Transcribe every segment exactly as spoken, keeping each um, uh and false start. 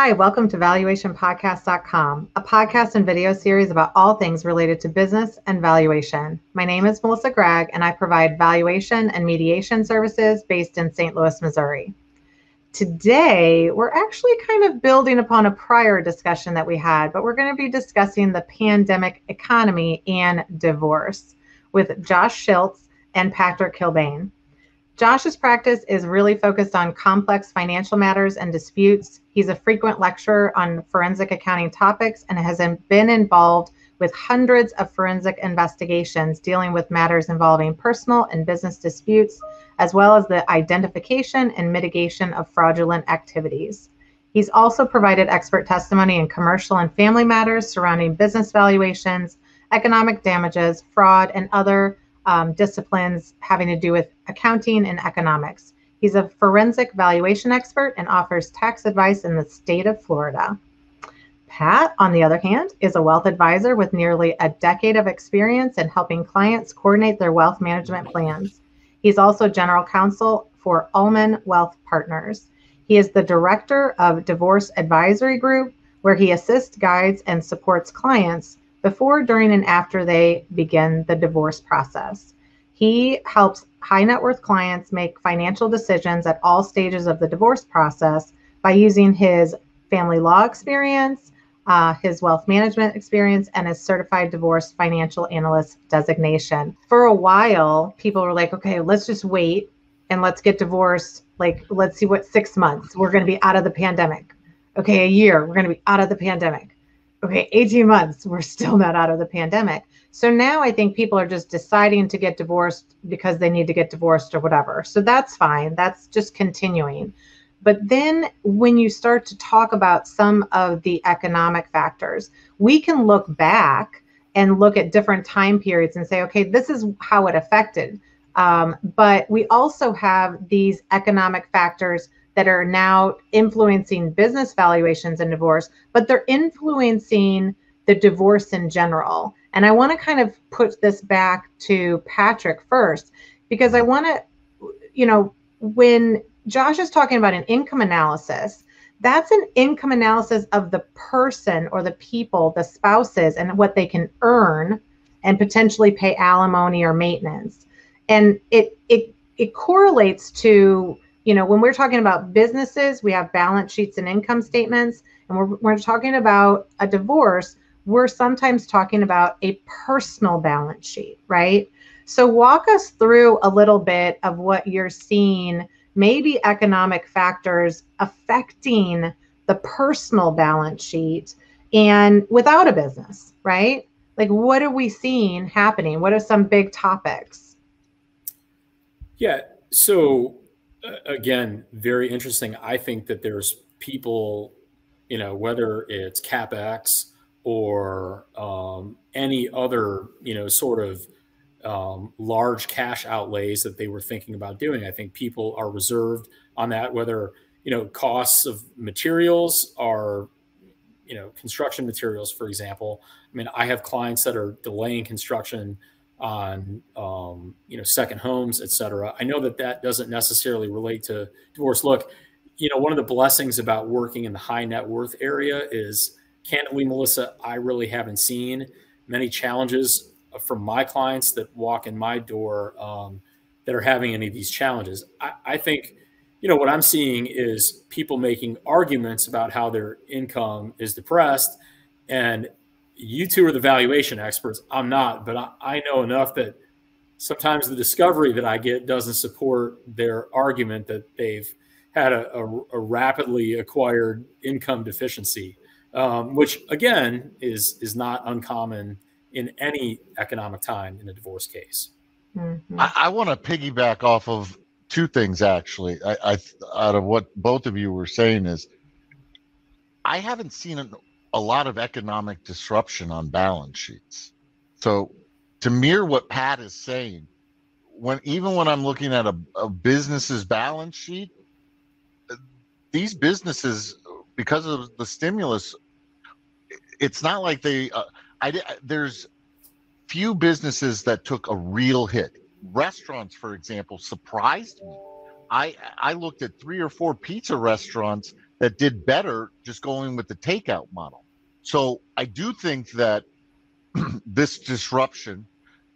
Hi, welcome to Valuation Podcast dot com, a podcast and video series about all things related to business and valuation. My name is Melissa Gragg, and I provide valuation and mediation services based in Saint Louis, Missouri. Today, we're actually kind of building upon a prior discussion that we had, but we're going to be discussing the pandemic economy and divorce with Josh Shilts and Patrick Kilbane. Josh's practice is really focused on complex financial matters and disputes. He's a frequent lecturer on forensic accounting topics and has been involved with hundreds of forensic investigations dealing with matters involving personal and business disputes, as well as the identification and mitigation of fraudulent activities. He's also provided expert testimony in commercial and family matters surrounding business valuations, economic damages, fraud, and other Um, disciplines having to do with accounting and economics. He's a forensic valuation expert and offers tax advice in the state of Florida. Pat, on the other hand, is a wealth advisor with nearly a decade of experience in helping clients coordinate their wealth management plans. He's also general counsel for Ullman Wealth Partners. He is the director of Divorce Advisory Group, where he assists, guides, and supports clients before, during, and after they begin the divorce process. He helps high net worth clients make financial decisions at all stages of the divorce process by using his family law experience, uh, his wealth management experience, and his Certified Divorce Financial Analyst designation. For a while, people were like, okay, let's just wait and let's get divorced. Like, let's see what six months, we're going to be out of the pandemic. Okay, a year, we're going to be out of the pandemic. Okay, eighteen months, we're still not out of the pandemic. So now I think people are just deciding to get divorced because they need to get divorced or whatever. So that's fine. That's just continuing. But then when you start to talk about some of the economic factors, we can look back and look at different time periods and say, okay, this is how it affected. Um, but we also have these economic factors that are now influencing business valuations in divorce, but they're influencing the divorce in general. And I want to kind of put this back to Patrick first, because I want to, you know, when Josh is talking about an income analysis, that's an income analysis of the person or the people, the spouses, and what they can earn and potentially pay alimony or maintenance. And it it it correlates to, you know, when we're talking about businesses, we have balance sheets and income statements, and we're, we're talking about a divorce, we're sometimes talking about a personal balance sheet, right? So walk us through a little bit of what you're seeing, maybe economic factors affecting the personal balance sheet and without a business, right? Like, what are we seeing happening? What are some big topics? Yeah, so again, very interesting. I think that there's people, you know, whether it's CapEx or um, any other, you know, sort of um, large cash outlays that they were thinking about doing. I think people are reserved on that, whether, you know, costs of materials are, you know, construction materials, for example. I mean, I have clients that are delaying construction on, um, you know, second homes, et cetera. I know that that doesn't necessarily relate to divorce. Look, you know, one of the blessings about working in the high net worth area is, candidly, Melissa, I really haven't seen many challenges from my clients that walk in my door um, that are having any of these challenges. I, I think, you know, what I'm seeing is people making arguments about how their income is depressed, and you two are the valuation experts. I'm not, but I, I know enough that sometimes the discovery that I get doesn't support their argument that they've had a, a, a rapidly acquired income deficiency, um, which again is is not uncommon in any economic time in a divorce case. Mm-hmm. I, I want to piggyback off of two things, actually. I, I out of what both of you were saying is, I haven't seen an a lot of economic disruption on balance sheets. So to mirror what Pat is saying, when even when I'm looking at a, a business's balance sheet, these businesses, because of the stimulus, it's not like they, uh, I, there's few businesses that took a real hit. Restaurants, for example, surprised me. I, I looked at three or four pizza restaurants that did better just going with the takeout model. So I do think that this disruption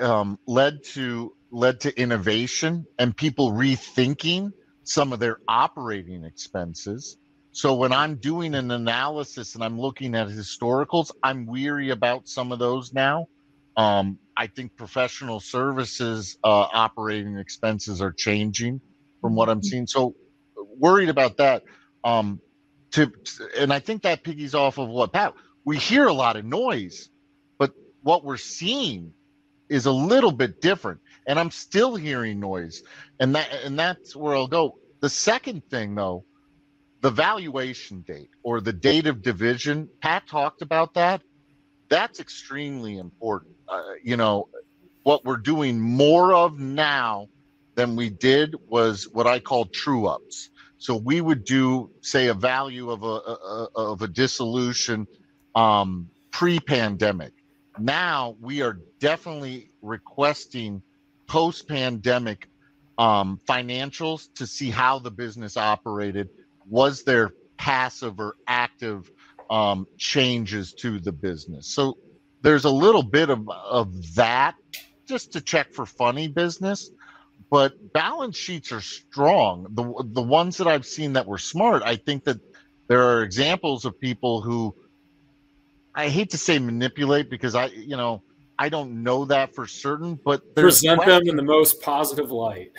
um, led to led to innovation and people rethinking some of their operating expenses. So when I'm doing an analysis and I'm looking at historicals, I'm weary about some of those now. Um, I think professional services uh, operating expenses are changing from what I'm seeing. So worried about that. Um, to and I think that piggies off of what Pat, we hear a lot of noise, but what we're seeing is a little bit different. And I'm still hearing noise, and that and that's where I'll go. The second thing, though, the valuation date or the date of division, Pat talked about that. That's extremely important. Uh, you know, what we're doing more of now than we did was what I call true ups. So we would do, say, a value of a, a of a dissolution um, pre-pandemic. Now we are definitely requesting post-pandemic um, financials to see how the business operated. Was there passive or active um, changes to the business? So there's a little bit of, of that just to check for funny business, but balance sheets are strong. The, the ones that I've seen that were smart, I think that there are examples of people who, I hate to say manipulate because I, you know, I don't know that for certain, but there's present questions. Them in the most positive light.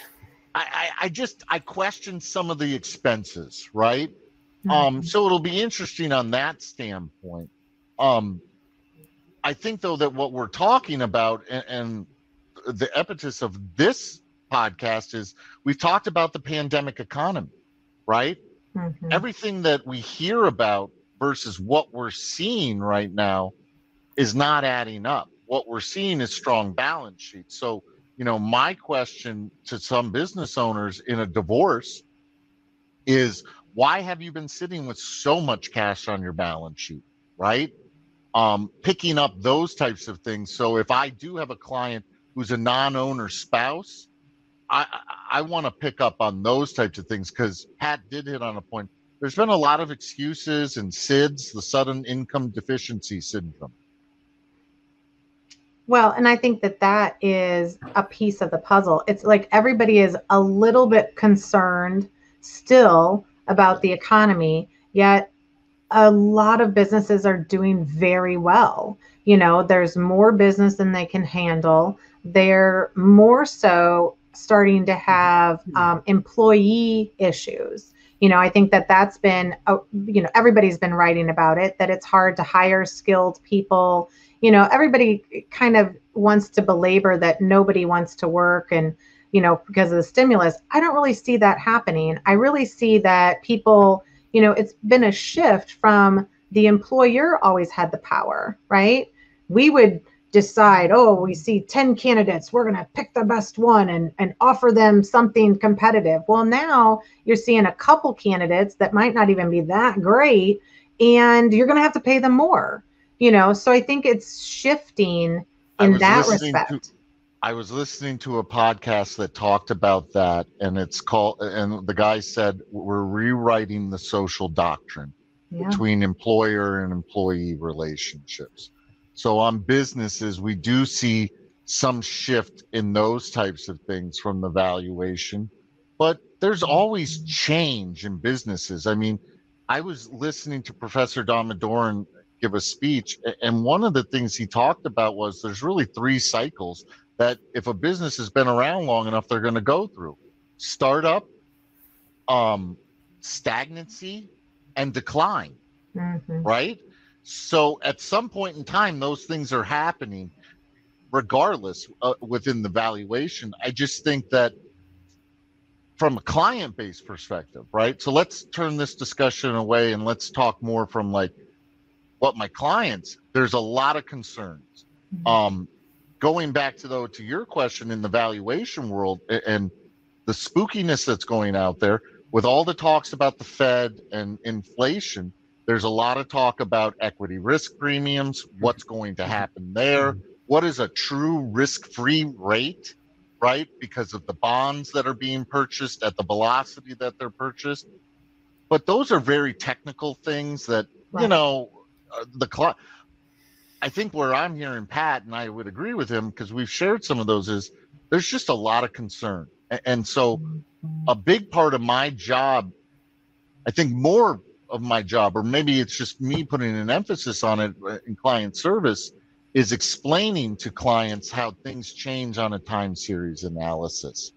I, I, I just, I question some of the expenses, right? Mm-hmm. Um, so it'll be interesting on that standpoint. Um, I think though that what we're talking about and, and the impetus of this podcast is we've talked about the pandemic economy, right? Mm-hmm. Everything that we hear about versus what we're seeing right now is not adding up. What we're seeing is strong balance sheets. So, you know, my question to some business owners in a divorce is, why have you been sitting with so much cash on your balance sheet, right? Um, picking up those types of things. So if I do have a client who's a non-owner spouse, I, I, I want to pick up on those types of things, because Pat did hit on a point. There's been a lot of excuses and S I D S, the sudden income deficiency syndrome. Well, and I think that that is a piece of the puzzle. It's like everybody is a little bit concerned still about the economy, yet a lot of businesses are doing very well. You know, there's more business than they can handle. They're more so starting to have um, employee issues. You know, I think that that's been, a, you know, everybody's been writing about it, that it's hard to hire skilled people. You know, everybody kind of wants to belabor that nobody wants to work and, you know, because of the stimulus. I don't really see that happening. I really see that people, you know, it's been a shift from the employer always had the power, right? We would decide, oh, we see ten candidates, we're going to pick the best one and, and offer them something competitive. Well, now you're seeing a couple candidates that might not even be that great, and you're going to have to pay them more. You know, so I think it's shifting in that respect. To, I was listening to a podcast that talked about that, and it's called, and the guy said, we're rewriting the social doctrine yeah. between employer and employee relationships. So on businesses, we do see some shift in those types of things from the valuation, but there's always change in businesses. I mean, I was listening to Professor Domadoran give a speech, and one of the things he talked about was there's really three cycles that if a business has been around long enough, they're going to go through: startup, um, stagnancy, and decline, mm-hmm. right? So at some point in time, those things are happening regardless uh, within the valuation. I just think that from a client-based perspective, right? So let's turn this discussion away and let's talk more from like what my clients, there's a lot of concerns. Mm-hmm. Um, going back to though, to your question in the valuation world and the spookiness that's going out there with all the talks about the Fed and inflation, there's a lot of talk about equity risk premiums, what's going to happen there, what is a true risk-free rate, right? Because of the bonds that are being purchased at the velocity that they're purchased. But those are very technical things that, right. you know, the cl- I think where I'm hearing Pat, and I would agree with him because we've shared some of those, is there's just a lot of concern. And so a big part of my job, I think more of my job, or maybe it's just me putting an emphasis on it in client service, is explaining to clients how things change on a time series analysis.